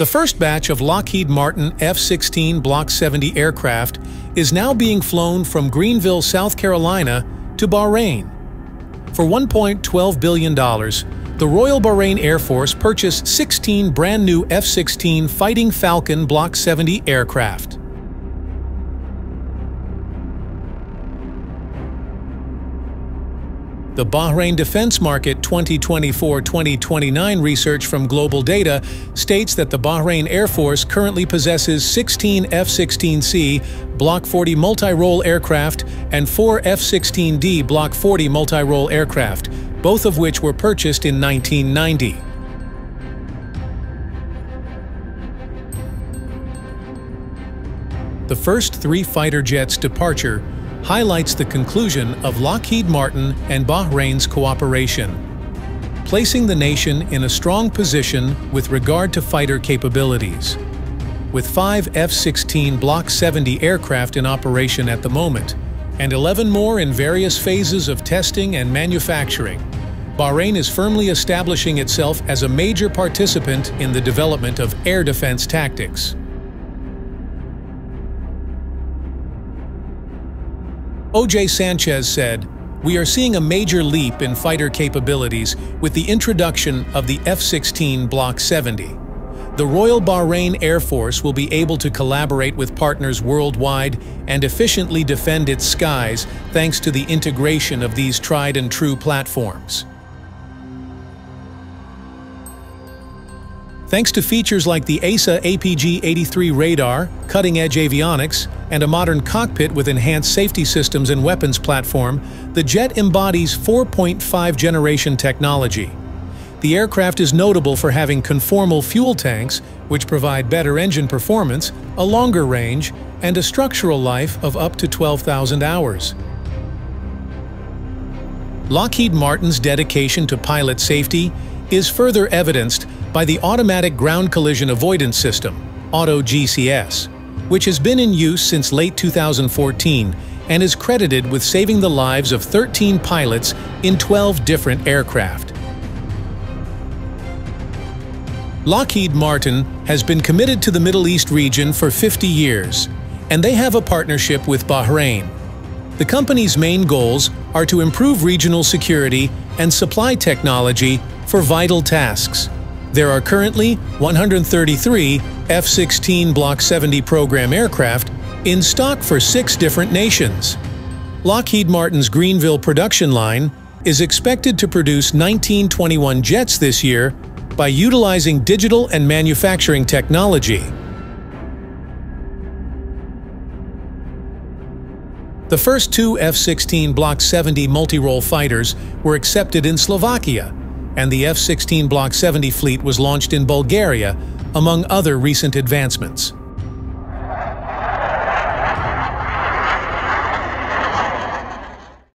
The first batch of Lockheed Martin F-16 Block 70 aircraft is now being flown from Greenville, South Carolina to Bahrain. For $1.12 billion, the Royal Bahrain Air Force purchased 16 brand-new F-16 Fighting Falcon Block 70 aircraft. The Bahrain Defense Market 2024-2029 research from GlobalData states that the Bahrain Air Force currently possesses 16 F-16C Block 40 multi-role aircraft and 4 F-16D Block 40 multi-role aircraft, both of which were purchased in 1990. The first three fighter jets' departure highlights the conclusion of Lockheed Martin and Bahrain's cooperation, placing the nation in a strong position with regard to fighter capabilities. With 5 F-16 Block 70 aircraft in operation at the moment, and 11 more in various phases of testing and manufacturing, Bahrain is firmly establishing itself as a major participant in the development of air defense tactics. OJ Sanchez said, "We are seeing a major leap in fighter capabilities with the introduction of the F-16 Block 70. The Royal Bahrain Air Force will be able to collaborate with partners worldwide and efficiently defend its skies thanks to the integration of these tried and true platforms." Thanks to features like the AESA APG-83 radar, cutting-edge avionics, and a modern cockpit with enhanced safety systems and weapons platform, the jet embodies 4.5-generation technology. The aircraft is notable for having conformal fuel tanks, which provide better engine performance, a longer range, and a structural life of up to 12,000 hours. Lockheed Martin's dedication to pilot safety is further evidenced by the Automatic Ground Collision Avoidance System, Auto GCAS, which has been in use since late 2014 and is credited with saving the lives of 13 pilots in 12 different aircraft. Lockheed Martin has been committed to the Middle East region for 50 years, and they have a partnership with Bahrain. The company's main goals are to improve regional security and supply technology for vital tasks. There are currently 133 F-16 Block 70 program aircraft in stock for 6 different nations. Lockheed Martin's Greenville production line is expected to produce 1921 jets this year by utilizing digital and manufacturing technology. The first 2 F-16 Block 70 multi-role fighters were accepted in Slovakia, and the F-16 Block 70 fleet was launched in Bulgaria, among other recent advancements.